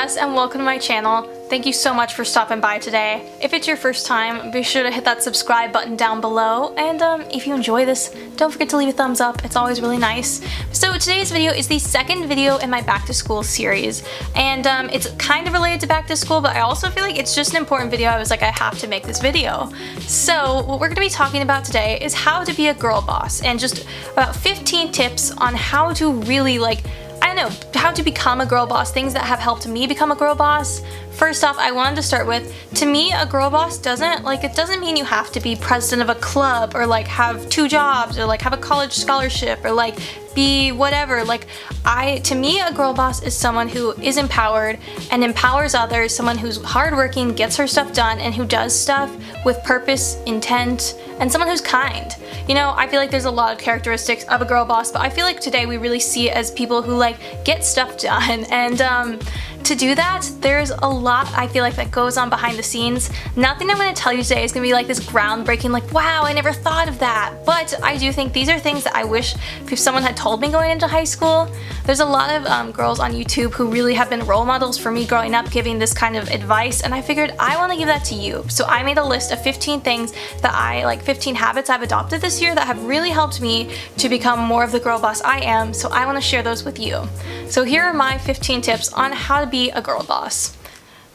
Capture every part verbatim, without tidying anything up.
Jess and welcome to my channel. Thank you so much for stopping by today. If it's your first time, be sure to hit that subscribe button down below, and um, if you enjoy this, don't forget to leave a thumbs up. It's always really nice. So today's video is the second video in my back to school series, and um, it's kind of related to back to school, but I also feel like it's just an important video. I was like, I have to make this video. So what we're going to be talking about today is how to be a girl boss, and just about fifteen tips on how to really like I don't know, how to become a girl boss, things that have helped me become a girl boss. First off, I wanted to start with, to me, a girl boss doesn't, like, it doesn't mean you have to be president of a club, or like have two jobs, or like have a college scholarship, or like be whatever. Like, I, to me, a girl boss is someone who is empowered and empowers others, someone who's hardworking, gets her stuff done, and who does stuff with purpose, intent, and someone who's kind. You know, I feel like there's a lot of characteristics of a girl boss, but I feel like today we really see it as people who like get stuff done. And um, to do that, there's a lot I feel like that goes on behind the scenes. Nothing I'm gonna tell you today is gonna be like this groundbreaking, like, wow, I never thought of that. But I do think these are things that I wish if someone had told me going into high school. There's a lot of um, girls on YouTube who really have been role models for me growing up, giving this kind of advice, and I figured I wanna give that to you. So I made a list of fifteen things that I, like fifteen habits I've adopted this year that have really helped me to become more of the girl boss I am, so I wanna share those with you. So here are my fifteen tips on how to be a girl boss.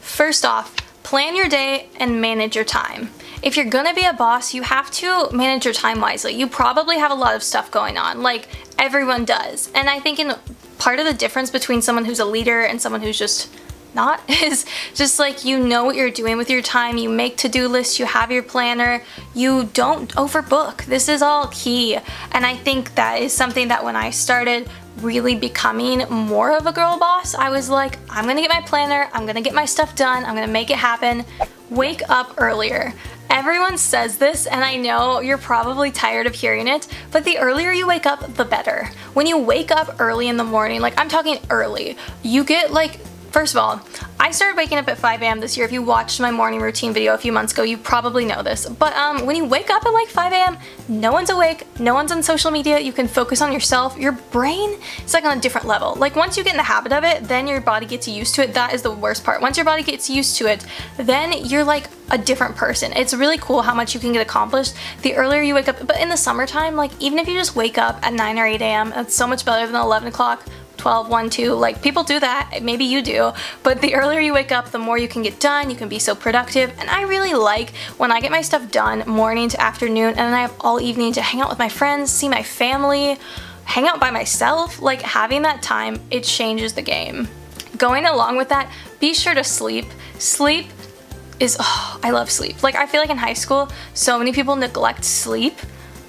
First off, plan your day and manage your time. If you're gonna be a boss, you have to manage your time wisely. You probably have a lot of stuff going on, like everyone does. And I think in part of the difference between someone who's a leader and someone who's just not is just like, you know what you're doing with your time, you make to-do lists, you have your planner, you don't overbook. This is all key. And I think that is something that when I started really becoming more of a girl boss, I was like, I'm gonna get my planner, I'm gonna get my stuff done, I'm gonna make it happen. Wake up earlier. Everyone says this, and I know you're probably tired of hearing it, but the earlier you wake up, the better. When you wake up early in the morning, like I'm talking early, you get like, first of all, I started waking up at five A M this year. If you watched my morning routine video a few months ago, you probably know this. But um, when you wake up at like five A M, no one's awake, no one's on social media, you can focus on yourself. Your brain is like on a different level. Like once you get in the habit of it, then your body gets used to it. That is the worst part. Once your body gets used to it, then you're like a different person. It's really cool how much you can get accomplished the earlier you wake up. But in the summertime, like even if you just wake up at nine or eight A M, it's so much better than eleven o'clock. twelve, one, two, like people do that, maybe you do, but the earlier you wake up, the more you can get done, you can be so productive. And I really like when I get my stuff done morning to afternoon, and then I have all evening to hang out with my friends, see my family, hang out by myself. Like having that time, it changes the game. Going along with that, be sure to sleep. Sleep is, oh, I love sleep. Like I feel like in high school, so many people neglect sleep.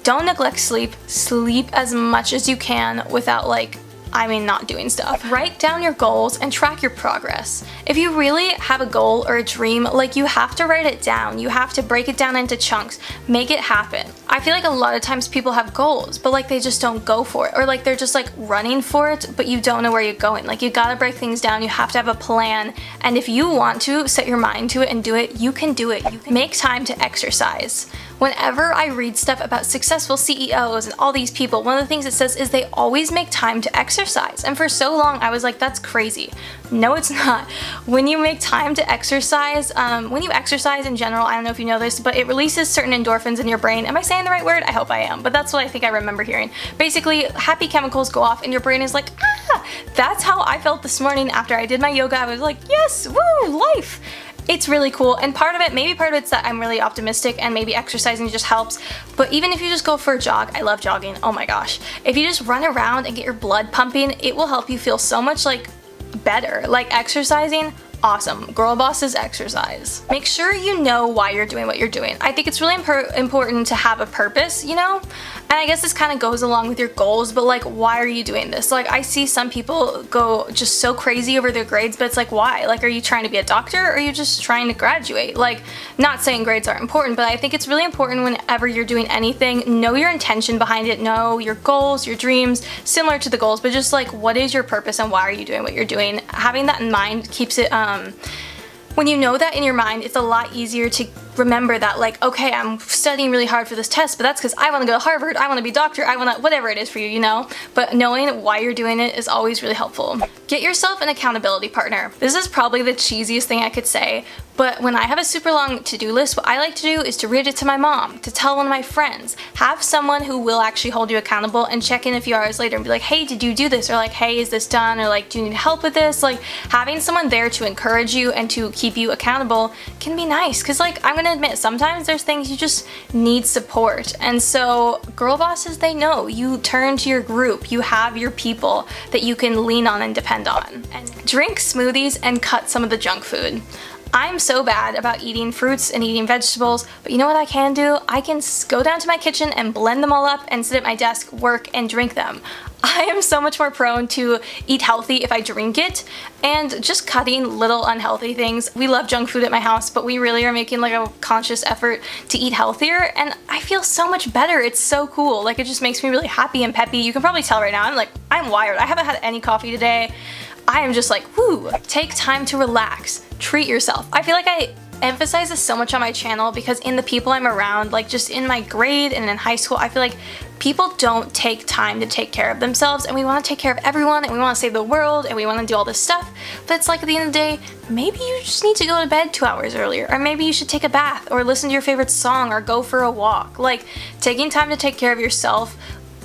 Don't neglect sleep. Sleep as much as you can without like, I mean, not doing stuff. Write down your goals and track your progress. If you really have a goal or a dream, like you have to write it down. You have to break it down into chunks, make it happen. I feel like a lot of times people have goals, but like they just don't go for it. Or like they're just like running for it, but you don't know where you're going. Like you gotta break things down. You have to have a plan. And if you want to set your mind to it and do it, you can do it. You can make time to exercise. Whenever I read stuff about successful C E Os and all these people, one of the things it says is they always make time to exercise. And for so long, I was like, that's crazy. No, it's not. When you make time to exercise, um, when you exercise in general, I don't know if you know this, but it releases certain endorphins in your brain. Am I saying the right word? I hope I am, but that's what I think I remember hearing. Basically, happy chemicals go off and your brain is like, ah! That's how I felt this morning after I did my yoga. I was like, yes, woo, life. It's really cool, and part of it, maybe part of it's that I'm really optimistic and maybe exercising just helps, but even if you just go for a jog, I love jogging, oh my gosh. If you just run around and get your blood pumping, it will help you feel so much like better. Like exercising, awesome. Girl bosses exercise. Make sure you know why you're doing what you're doing. I think it's really impor- important to have a purpose, you know? And I guess this kind of goes along with your goals, but like, why are you doing this? Like, I see some people go just so crazy over their grades, but it's like, why? Like, are you trying to be a doctor, or are you just trying to graduate? Like, not saying grades aren't important, but I think it's really important whenever you're doing anything, know your intention behind it, know your goals, your dreams, similar to the goals, but just like, what is your purpose and why are you doing what you're doing? Having that in mind keeps it, um, Um, when you know that in your mind, it's a lot easier to remember that, like, okay, I'm studying really hard for this test, but that's because I want to go to Harvard, I want to be a doctor, I want to, whatever it is for you, you know? But knowing why you're doing it is always really helpful. Get yourself an accountability partner. This is probably the cheesiest thing I could say, but when I have a super long to-do list, what I like to do is to read it to my mom, to tell one of my friends. Have someone who will actually hold you accountable and check in a few hours later and be like, hey, did you do this? Or like, hey, is this done? Or like, do you need help with this? Like, having someone there to encourage you and to keep you accountable can be nice, because like, I'm gonna admit, sometimes there's things you just need support. And so girl bosses, they know. You turn to your group, you have your people that you can lean on and depend on. And drink smoothies and cut some of the junk food. I'm so bad about eating fruits and eating vegetables, but you know what I can do? I can go down to my kitchen and blend them all up and sit at my desk, work, and drink them. I am so much more prone to eat healthy if I drink it, and just cutting little unhealthy things. We love junk food at my house, but we really are making like a conscious effort to eat healthier, and I feel so much better. It's so cool. Like, it just makes me really happy and peppy. You can probably tell right now, I'm like, I'm wired. I haven't had any coffee today. I am just like, woo. Take time to relax. Treat yourself. I feel like I emphasize this so much on my channel because in the people I'm around, like just in my grade and in high school, I feel like people don't take time to take care of themselves, and we want to take care of everyone, and we want to save the world, and we want to do all this stuff, but it's like at the end of the day, maybe you just need to go to bed two hours earlier, or maybe you should take a bath, or listen to your favorite song, or go for a walk. Like, taking time to take care of yourself,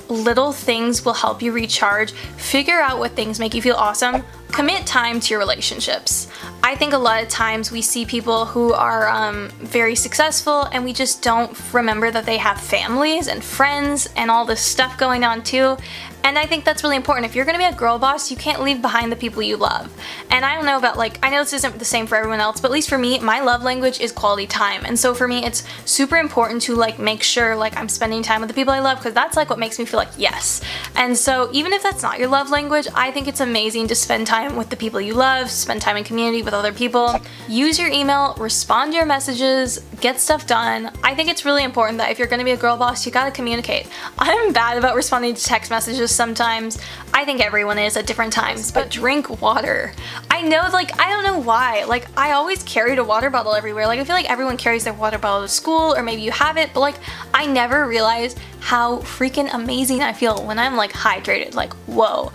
little things will help you recharge. Figure out what things make you feel awesome. Commit time to your relationships. I think a lot of times we see people who are um, very successful, and we just don't remember that they have families and friends and all this stuff going on too. And I think that's really important. If you're gonna be a girl boss, you can't leave behind the people you love. And I don't know about like, I know this isn't the same for everyone else, but at least for me, my love language is quality time. And so for me, it's super important to like make sure like I'm spending time with the people I love, because that's like what makes me feel like yes. And so even if that's not your love language, I think it's amazing to spend time with the people you love, spend time in community with other people, use your email, respond to your messages, get stuff done. I think it's really important that if you're gonna be a girl boss, you gotta communicate. I'm bad about responding to text messages sometimes. I think everyone is at different times, but drink water. I know, like, I don't know why, like, I always carried a water bottle everywhere. Like, I feel like everyone carries their water bottle to school, or maybe you have it, but like, I never realized how freaking amazing I feel when I'm like hydrated. Like, whoa.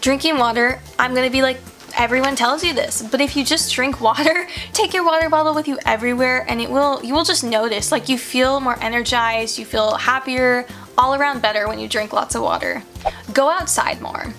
Drinking water, I'm gonna be like, everyone tells you this, but if you just drink water, take your water bottle with you everywhere, and it will, you will just notice, like, you feel more energized, you feel happier, all around better when you drink lots of water. Go outside more.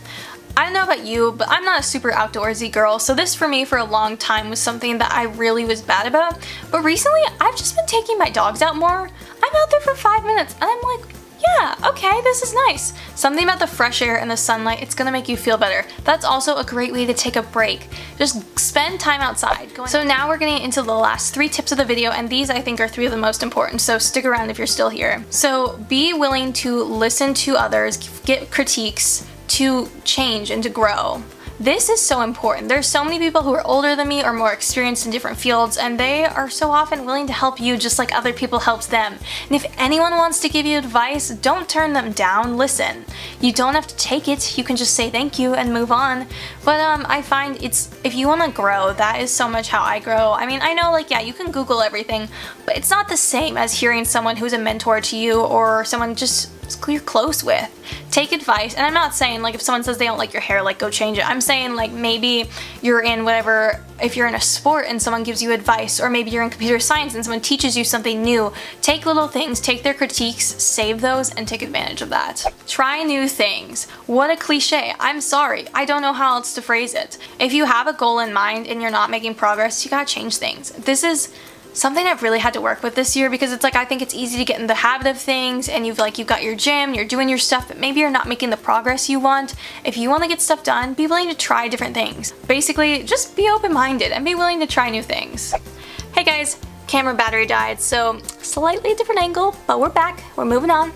I don't know about you, but I'm not a super outdoorsy girl, so this for me for a long time was something that I really was bad about, but recently I've just been taking my dogs out more. I'm out there for five minutes and I'm like, yeah, okay, this is nice. Something about the fresh air and the sunlight, it's gonna make you feel better. That's also a great way to take a break. Just spend time outside. So now we're getting into the last three tips of the video, and these I think are three of the most important, so stick around if you're still here. So be willing to listen to others, get critiques, to change and to grow. This is so important. There's so many people who are older than me or more experienced in different fields, and they are so often willing to help you just like other people helps them. And if anyone wants to give you advice, don't turn them down. Listen. You don't have to take it. You can just say thank you and move on. But um, I find it's, if you want to grow, that is so much how I grow. I mean, I know like, yeah, you can Google everything, but it's not the same as hearing someone who's a mentor to you or someone just you're close with. Take advice, and I'm not saying like if someone says they don't like your hair, like go change it. I'm saying like maybe you're in whatever, if you're in a sport and someone gives you advice, or maybe you're in computer science and someone teaches you something new. Take little things, take their critiques, save those, and take advantage of that. Try new things. What a cliche. I'm sorry. I don't know how else to phrase it. If you have a goal in mind and you're not making progress, you gotta change things. This is something I've really had to work with this year, because it's like I think it's easy to get in the habit of things, and you've like you've got your gym, you're doing your stuff, but maybe you're not making the progress you want. If you want to get stuff done, be willing to try different things. Basically, just be open-minded and be willing to try new things. Hey guys, camera battery died, so slightly different angle, but we're back, we're moving on.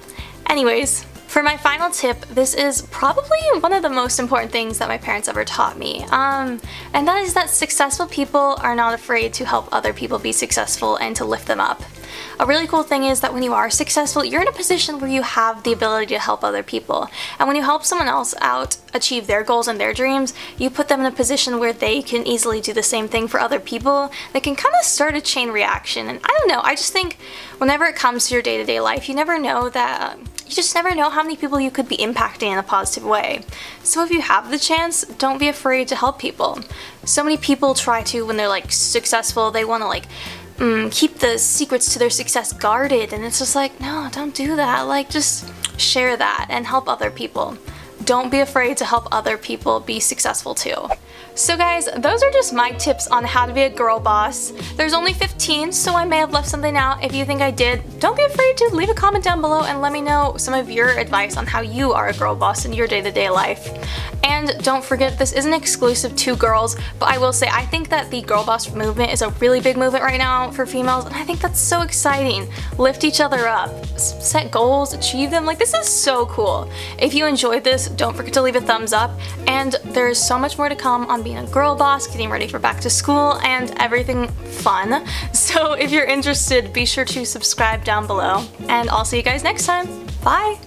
Anyways, For my final tip, this is probably one of the most important things that my parents ever taught me, um, and that is that successful people are not afraid to help other people be successful and to lift them up. A really cool thing is that when you are successful, you're in a position where you have the ability to help other people, and when you help someone else out achieve their goals and their dreams, you put them in a position where they can easily do the same thing for other people. They can kind of start a chain reaction, and I don't know, I just think whenever it comes to your day-to-day life, you never know that um, you just never know how many people you could be impacting in a positive way. So if you have the chance, don't be afraid to help people. So many people try to, when they're like successful, they want to like mm, keep the secrets to their success guarded, and it's just like, no, don't do that. Like, just share that and help other people. Don't be afraid to help other people be successful too. So guys, those are just my tips on how to be a girl boss. There's only fifteen, so I may have left something out. If you think I did, don't be afraid to leave a comment down below and let me know some of your advice on how you are a girl boss in your day-to-day life. And don't forget, this isn't exclusive to girls, but I will say I think that the girl boss movement is a really big movement right now for females, and I think that's so exciting. Lift each other up, set goals, achieve them. Like, this is so cool. If you enjoyed this, don't forget to leave a thumbs up, and there's so much more to come on being a girl boss, getting ready for back to school, and everything fun. So if you're interested, be sure to subscribe down below, and I'll see you guys next time. Bye!